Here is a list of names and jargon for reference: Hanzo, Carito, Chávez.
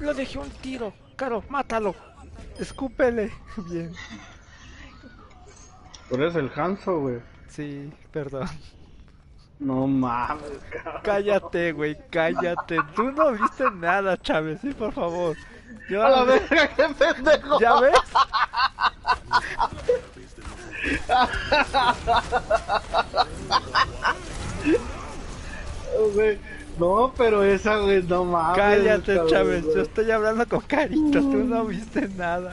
Lo dejé un tiro. Caro, mátalo. Escúpele. Bien. Tú eres el Hanzo, güey. Sí, perdón. No mames, cabrón. Cállate, güey, cállate. Tú no viste nada, Chávez, sí, por favor. Yo, a la verga, qué pendejo. ¿Ya ves? No, pero esa, güey, no mames. Cállate, Chávez, yo estoy hablando con Carito, tú no viste nada.